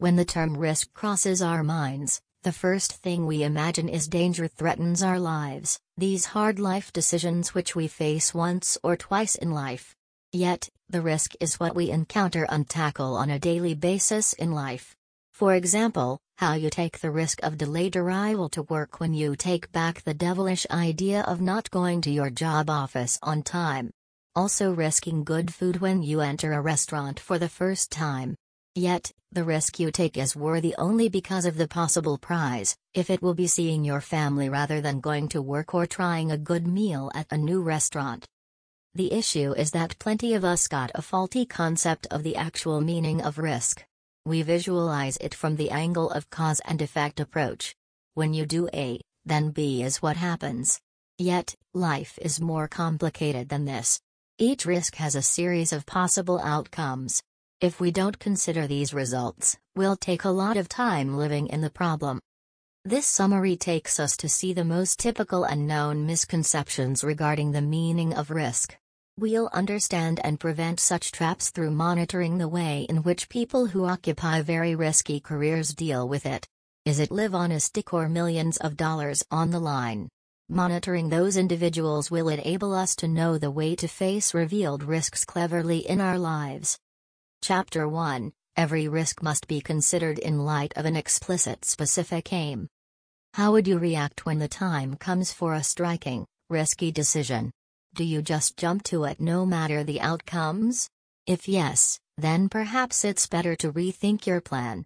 When the term risk crosses our minds, the first thing we imagine is danger threatens our lives, these hard life decisions which we face once or twice in life. Yet, the risk is what we encounter and tackle on a daily basis in life. For example, how you take the risk of delayed arrival to work when you take back the devilish idea of not going to your job office on time. Also risking good food when you enter a restaurant for the first time. Yet, the risk you take is worthy only because of the possible prize, if it will be seeing your family rather than going to work or trying a good meal at a new restaurant. The issue is that plenty of us got a faulty concept of the actual meaning of risk. We visualize it from the angle of cause and effect approach. When you do A, then B is what happens. Yet, life is more complicated than this. Each risk has a series of possible outcomes. If we don't consider these results, we'll take a lot of time living in the problem. This summary takes us to see the most typical and known misconceptions regarding the meaning of risk. We'll understand and prevent such traps through monitoring the way in which people who occupy very risky careers deal with it. Is it live on a stick or millions of dollars on the line? Monitoring those individuals will enable us to know the way to face revealed risks cleverly in our lives. Chapter 1: Every risk must be considered in light of an explicit specific aim. How would you react when the time comes for a striking, risky decision? Do you just jump to it no matter the outcomes? If yes, then perhaps it's better to rethink your plan.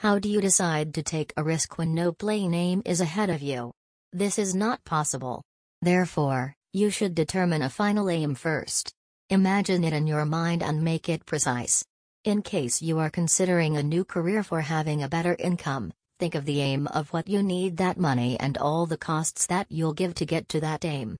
How do you decide to take a risk when no plain aim is ahead of you? This is not possible. Therefore, you should determine a final aim first. Imagine it in your mind and make it precise. In case you are considering a new career for having a better income, think of the aim of what you need that money and all the costs that you'll give to get to that aim.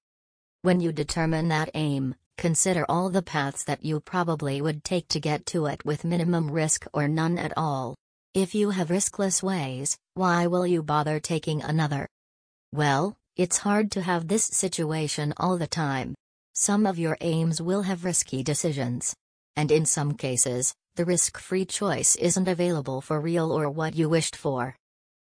When you determine that aim, consider all the paths that you probably would take to get to it with minimum risk or none at all. If you have riskless ways, why will you bother taking another? Well, it's hard to have this situation all the time. Some of your aims will have risky decisions. And in some cases, the risk-free choice isn't available for real or what you wished for.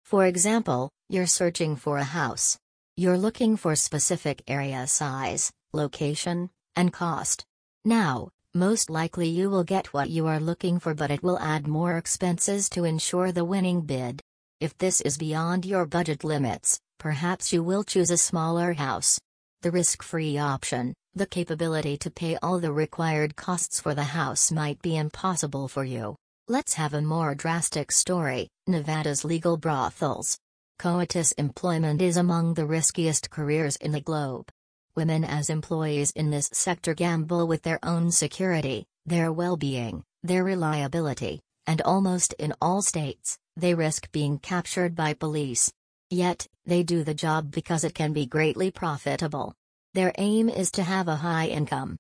For example, you're searching for a house. You're looking for specific area size, location, and cost. Now, most likely you will get what you are looking for, but it will add more expenses to ensure the winning bid. If this is beyond your budget limits, perhaps you will choose a smaller house. The risk-free option, the capability to pay all the required costs for the house, might be impossible for you. Let's have a more drastic story: Nevada's legal brothels. Coitus employment is among the riskiest careers in the globe. Women as employees in this sector gamble with their own security, their well-being, their reliability, and almost in all states, they risk being captured by police. Yet, they do the job because it can be greatly profitable. Their aim is to have a high income.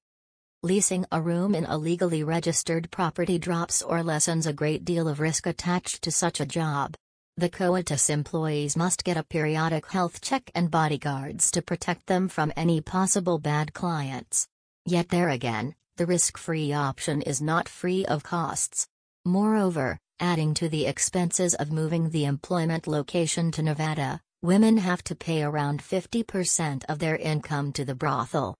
Leasing a room in a legally registered property drops or lessens a great deal of risk attached to such a job. The coitus employees must get a periodic health check and bodyguards to protect them from any possible bad clients. Yet there again, the risk-free option is not free of costs. Moreover, adding to the expenses of moving the employment location to Nevada, women have to pay around 50% of their income to the brothel.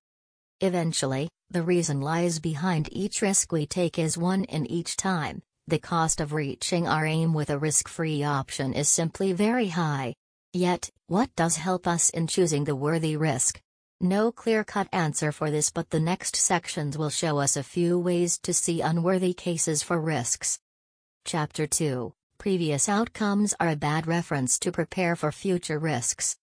Eventually, the reason lies behind each risk we take is one in each time. The cost of reaching our aim with a risk-free option is simply very high. Yet, what does help us in choosing the worthy risk? No clear-cut answer for this, but the next sections will show us a few ways to see unworthy cases for risks. Chapter 2: Previous outcomes are a bad reference to prepare for future risks.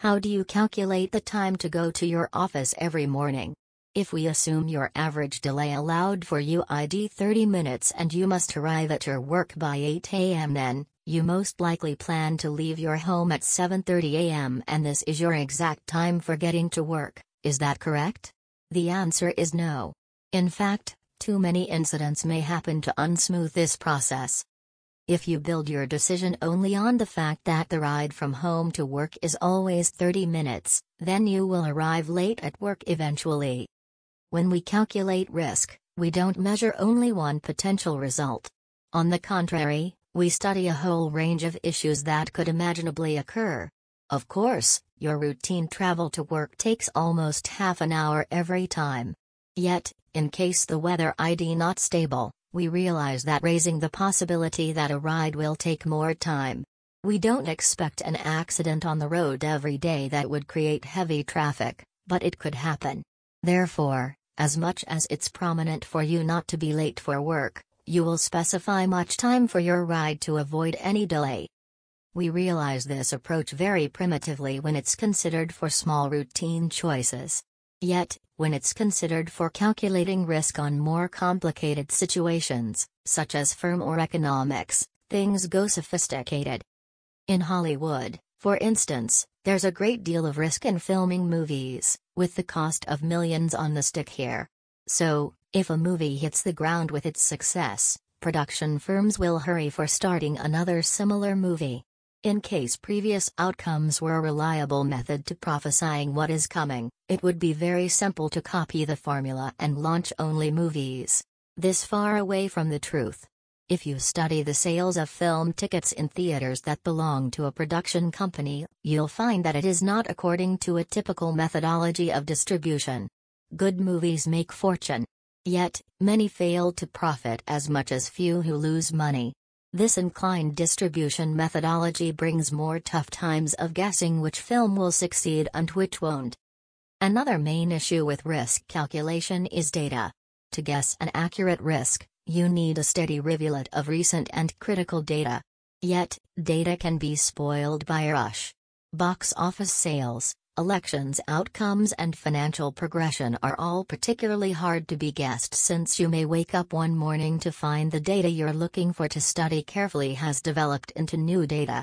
How do you calculate the time to go to your office every morning? If we assume your average delay allowed for you is 30 minutes and you must arrive at your work by 8 a.m. then, you most likely plan to leave your home at 7:30 a.m. and this is your exact time for getting to work, is that correct? The answer is no. In fact, too many incidents may happen to unsmooth this process. If you build your decision only on the fact that the ride from home to work is always 30 minutes, then you will arrive late at work eventually. When we calculate risk, we don't measure only one potential result. On the contrary, We study a whole range of issues that could imaginably occur. Of course, your routine travel to work takes almost half an hour every time. Yet, in case the weather is not stable, we realize that raising the possibility that a ride will take more time. We don't expect an accident on the road every day that would create heavy traffic, but it could happen. Therefore, as much as it's prominent for you not to be late for work, you will specify much time for your ride to avoid any delay. We realize this approach very primitively when it's considered for small routine choices. Yet, when it's considered for calculating risk on more complicated situations, such as firm or economics, things go sophisticated. In Hollywood, for instance, there's a great deal of risk in filming movies, with the cost of millions on the stick here. So, if a movie hits the ground with its success, production firms will hurry for starting another similar movie. In case previous outcomes were a reliable method to prophesying what is coming, it would be very simple to copy the formula and launch only movies this far away from the truth. If you study the sales of film tickets in theaters that belong to a production company, you'll find that it is not according to a typical methodology of distribution. Good movies make fortune. Yet, many fail to profit as much as few who lose money. This inclined distribution methodology brings more tough times of guessing which film will succeed and which won't. Another main issue with risk calculation is data. To guess an accurate risk, you need a steady rivulet of recent and critical data. Yet, data can be spoiled by a rush. Box office sales, elections outcomes and financial progression are all particularly hard to be guessed, since you may wake up one morning to find the data you're looking for to study carefully has developed into new data.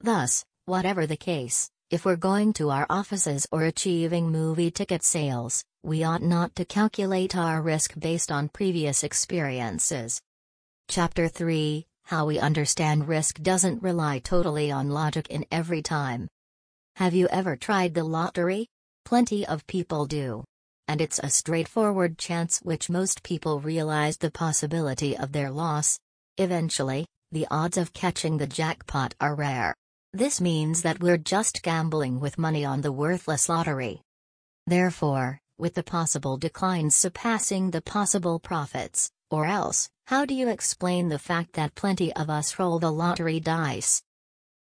Thus, whatever the case, if we're going to our offices or achieving movie ticket sales, we ought not to calculate our risk based on previous experiences. Chapter 3: How we understand risk doesn't rely totally on logic in every time. Have you ever tried the lottery? Plenty of people do. And it's a straightforward chance which most people realize the possibility of their loss. Eventually, the odds of catching the jackpot are rare. This means that we're just gambling with money on the worthless lottery. Therefore, with the possible declines surpassing the possible profits, or else, how do you explain the fact that plenty of us roll the lottery dice?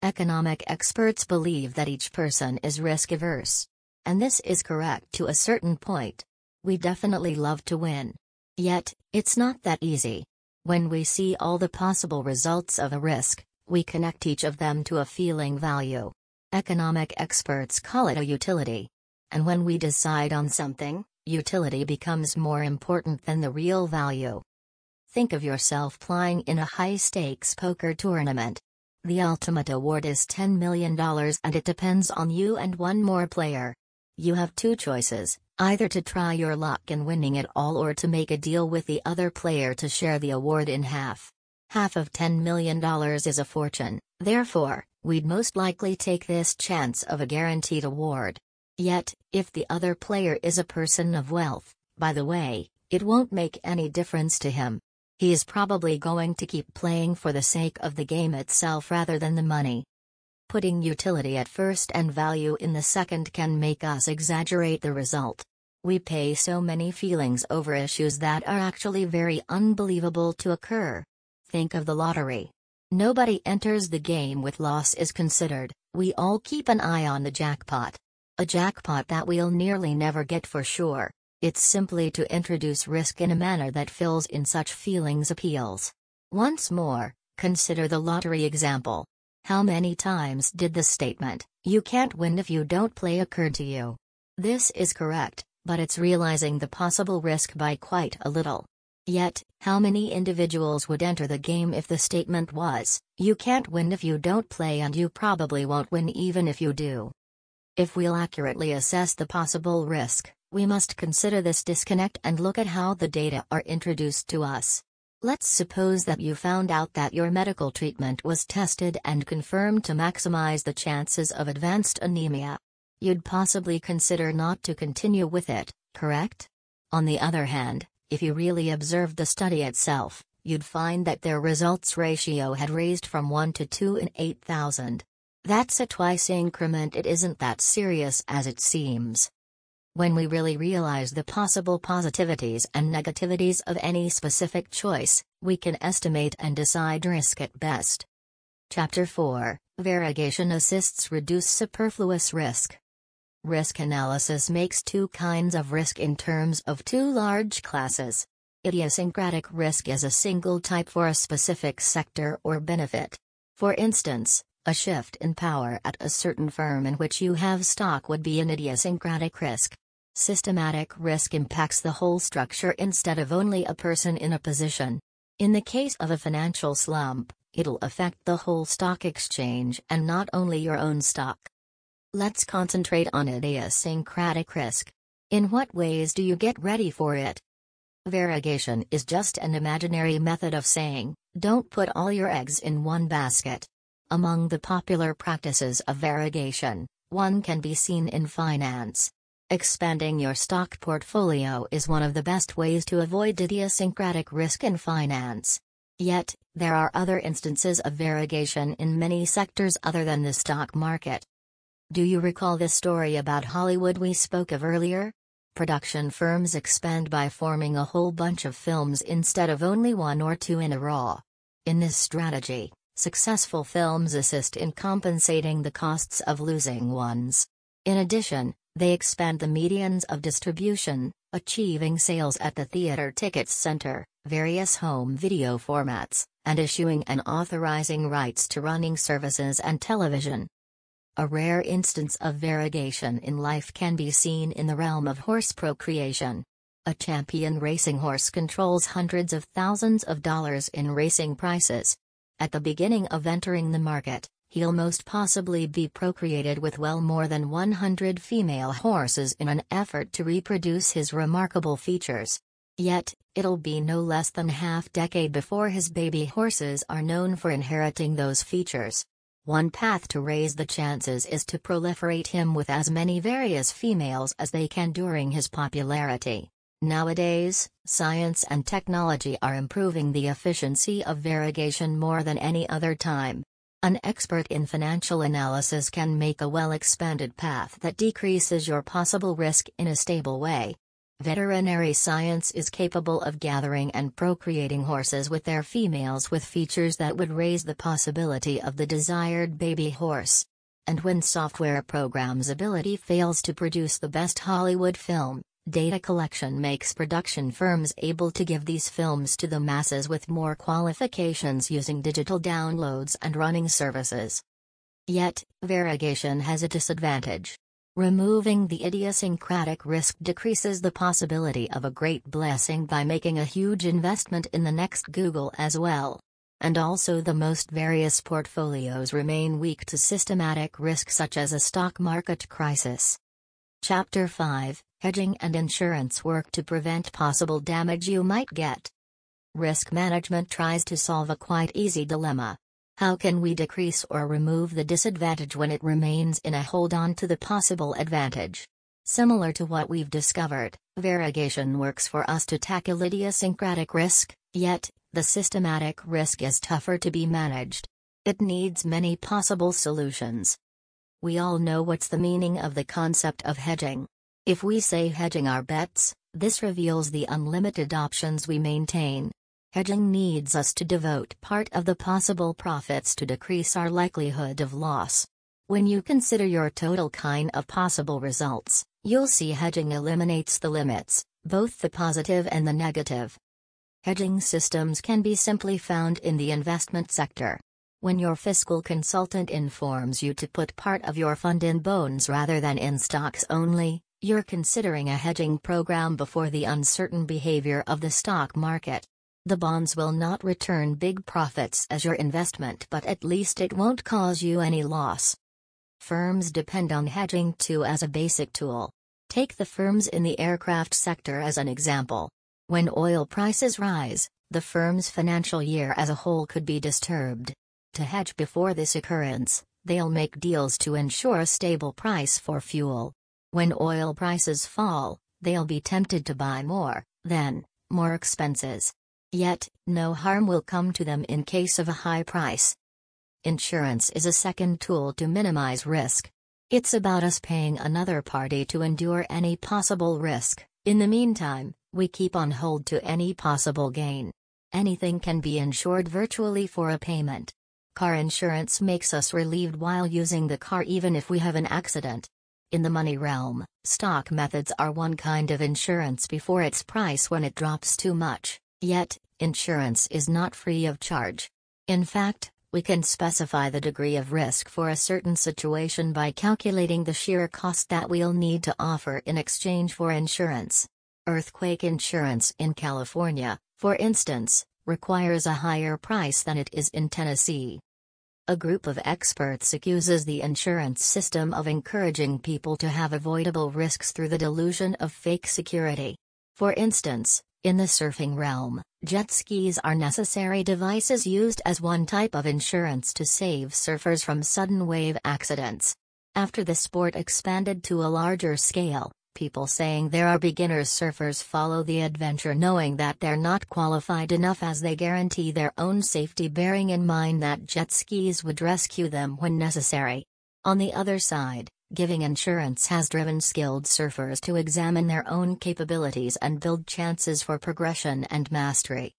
Economic experts believe that each person is risk-averse. And this is correct to a certain point. We definitely love to win. Yet, it's not that easy. When we see all the possible results of a risk, we connect each of them to a feeling value. Economic experts call it a utility. And when we decide on something, utility becomes more important than the real value. Think of yourself playing in a high-stakes poker tournament. The ultimate award is $10 million and it depends on you and one more player. You have two choices, either to try your luck in winning it all or to make a deal with the other player to share the award in half. Half of $10 million is a fortune, therefore, we'd most likely take this chance of a guaranteed award. Yet, if the other player is a person of wealth, by the way, it won't make any difference to him. He is probably going to keep playing for the sake of the game itself rather than the money. Putting utility at first and value in the second can make us exaggerate the result. We pay so many feelings over issues that are actually very unbelievable to occur. Think of the lottery. Nobody enters the game with loss is considered, we all keep an eye on the jackpot. A jackpot that we'll nearly never get for sure. It's simply to introduce risk in a manner that fills in such feelings appeals. Once more, consider the lottery example. How many times did the statement, "You can't win if you don't play," occur to you? This is correct, but it's realizing the possible risk by quite a little. Yet, how many individuals would enter the game if the statement was, "You can't win if you don't play and you probably won't win even if you do"? If we'll accurately assess the possible risk, we must consider this disconnect and look at how the data are introduced to us. Let's suppose that you found out that your medical treatment was tested and confirmed to maximize the chances of advanced anemia. You'd possibly consider not to continue with it, correct? On the other hand, if you really observed the study itself, you'd find that their results ratio had raised from 1 to 2 in 8,000. That's a twice increment. It isn't that serious as it seems. When we really realize the possible positivities and negativities of any specific choice, we can estimate and decide risk at best. Chapter 4, Variegation Assists Reduce Superfluous Risk. Risk analysis makes two kinds of risk in terms of two large classes. Idiosyncratic risk is a single type for a specific sector or benefit. For instance, a shift in power at a certain firm in which you have stock would be an idiosyncratic risk. Systematic risk impacts the whole structure instead of only a person in a position. In the case of a financial slump, it'll affect the whole stock exchange and not only your own stock. Let's concentrate on idiosyncratic risk. In what ways do you get ready for it? Variegation is just an imaginary method of saying, don't put all your eggs in one basket. Among the popular practices of variegation, one can be seen in finance. Expanding your stock portfolio is one of the best ways to avoid idiosyncratic risk in finance. Yet, there are other instances of variegation in many sectors other than the stock market. Do you recall the story about Hollywood we spoke of earlier? Production firms expand by forming a whole bunch of films instead of only one or two in a row. In this strategy, successful films assist in compensating the costs of losing ones. In addition, they expand the medians of distribution, achieving sales at the theater tickets center, various home video formats, and issuing and authorizing rights to running services and television. A rare instance of variegation in life can be seen in the realm of horse procreation. A champion racing horse controls hundreds of thousands of dollars in racing prices. At the beginning of entering the market, he'll most possibly be procreated with well more than 100 female horses in an effort to reproduce his remarkable features. Yet, it'll be no less than half-decade before his baby horses are known for inheriting those features. One path to raise the chances is to proliferate him with as many various females as they can during his popularity. Nowadays, science and technology are improving the efficiency of variegation more than any other time. An expert in financial analysis can make a well-expanded path that decreases your possible risk in a stable way. Veterinary science is capable of gathering and procreating horses with their females with features that would raise the possibility of the desired baby horse. And when software programs' ability fails to produce the best Hollywood film, data collection makes production firms able to give these films to the masses with more qualifications using digital downloads and running services. Yet, variegation has a disadvantage. Removing the idiosyncratic risk decreases the possibility of a great blessing by making a huge investment in the next Google as well. And also the most various portfolios remain weak to systematic risk such as a stock market crisis. Chapter 5, Hedging and Insurance Work to Prevent Possible Damage You Might Get. Risk management tries to solve a quite easy dilemma. How can we decrease or remove the disadvantage when it remains in a hold on to the possible advantage? Similar to what we've discovered, variegation works for us to tackle idiosyncratic risk, yet, the systematic risk is tougher to be managed. It needs many possible solutions. We all know what's the meaning of the concept of hedging. If we say hedging our bets, this reveals the unlimited options we maintain. Hedging needs us to devote part of the possible profits to decrease our likelihood of loss. When you consider your total kind of possible results, you'll see hedging eliminates the limits, both the positive and the negative. Hedging systems can be simply found in the investment sector. When your fiscal consultant informs you to put part of your fund in bonds rather than in stocks only, you're considering a hedging program before the uncertain behavior of the stock market. The bonds will not return big profits as your investment, but at least it won't cause you any loss. Firms depend on hedging too as a basic tool. Take the firms in the aircraft sector as an example. When oil prices rise, the firm's financial year as a whole could be disturbed. To hedge before this occurrence, they'll make deals to ensure a stable price for fuel. When oil prices fall, they'll be tempted to buy more, then, more expenses. Yet, no harm will come to them in case of a high price. Insurance is a second tool to minimize risk. It's about us paying another party to endure any possible risk. In the meantime, we keep on hold to any possible gain. Anything can be insured virtually for a payment. Car insurance makes us relieved while using the car even if we have an accident. In the money realm, stock methods are one kind of insurance before its price when it drops too much. Yet, insurance is not free of charge. In fact, we can specify the degree of risk for a certain situation by calculating the sheer cost that we'll need to offer in exchange for insurance. Earthquake insurance in California, for instance, requires a higher price than it is in Tennessee. A group of experts accuses the insurance system of encouraging people to have avoidable risks through the delusion of fake security. For instance, in the surfing realm, jet skis are necessary devices used as one type of insurance to save surfers from sudden wave accidents. After the sport expanded to a larger scale, people saying there are beginner surfers follow the adventure knowing that they're not qualified enough as they guarantee their own safety, bearing in mind that jet skis would rescue them when necessary. On the other side, giving insurance has driven skilled surfers to examine their own capabilities and build chances for progression and mastery.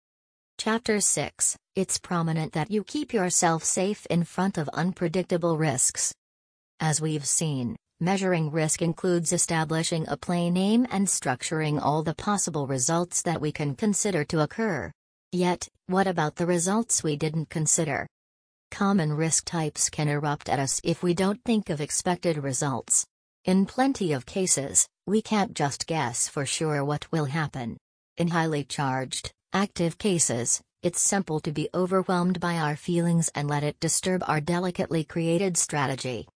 Chapter 6: It's prominent that you keep yourself safe in front of unpredictable risks. As we've seen, measuring risk includes establishing a plain aim and structuring all the possible results that we can consider to occur. Yet, what about the results we didn't consider? Common risk types can erupt at us if we don't think of expected results. In plenty of cases, we can't just guess for sure what will happen. In highly charged, active cases, it's simple to be overwhelmed by our feelings and let it disturb our delicately created strategy.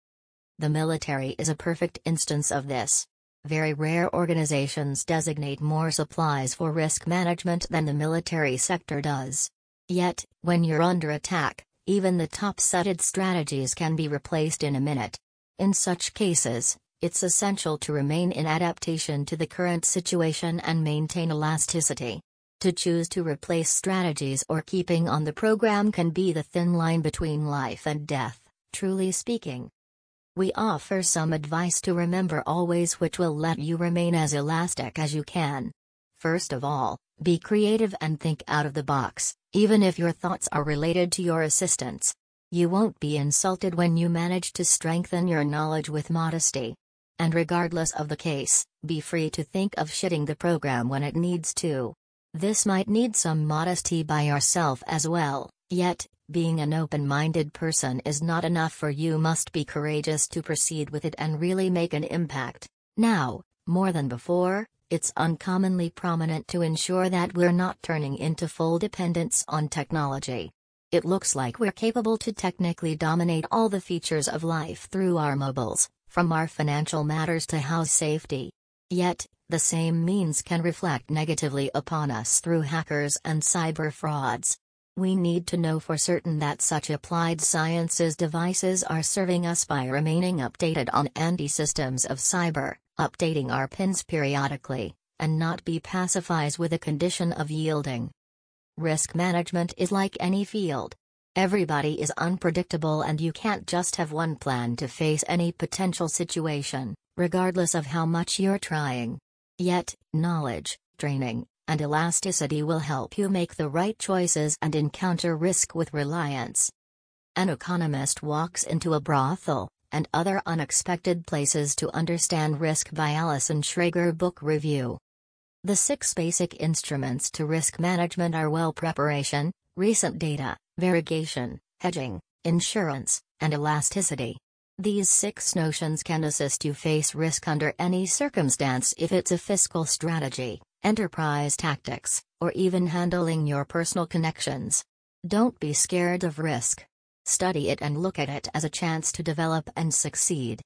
The military is a perfect instance of this. Very rare organizations designate more supplies for risk management than the military sector does. Yet, when you're under attack, even the top-setted strategies can be replaced in a minute. In such cases, it's essential to remain in adaptation to the current situation and maintain elasticity. To choose to replace strategies or keeping on the program can be the thin line between life and death, truly speaking. We offer some advice to remember always, which will let you remain as elastic as you can. First of all, be creative and think out of the box, even if your thoughts are related to your assistants. You won't be insulted when you manage to strengthen your knowledge with modesty. And regardless of the case, be free to think of shitting the program when it needs to. This might need some modesty by yourself as well, yet, being an open-minded person is not enough for you must be courageous to proceed with it and really make an impact. Now, more than before, it's uncommonly prominent to ensure that we're not turning into full dependence on technology. It looks like we're capable to technically dominate all the features of life through our mobiles, from our financial matters to house safety. Yet, the same means can reflect negatively upon us through hackers and cyber frauds. We need to know for certain that such applied sciences devices are serving us by remaining updated on anti-systems of cyber, updating our pins periodically, and not be pacifies with a condition of yielding. Risk management is like any field. Everybody is unpredictable and you can't just have one plan to face any potential situation, regardless of how much you're trying. Yet, knowledge, training, and elasticity will help you make the right choices and encounter risk with reliance. An Economist Walks into a Brothel and Other Unexpected Places to Understand Risk by Allison Schrager Book Review. The 6 basic instruments to risk management are well preparation, recent data, variegation, hedging, insurance, and elasticity. These 6 notions can assist you face risk under any circumstance if it's a fiscal strategy, enterprise tactics, or even handling your personal connections. Don't be scared of risk. Study it and look at it as a chance to develop and succeed.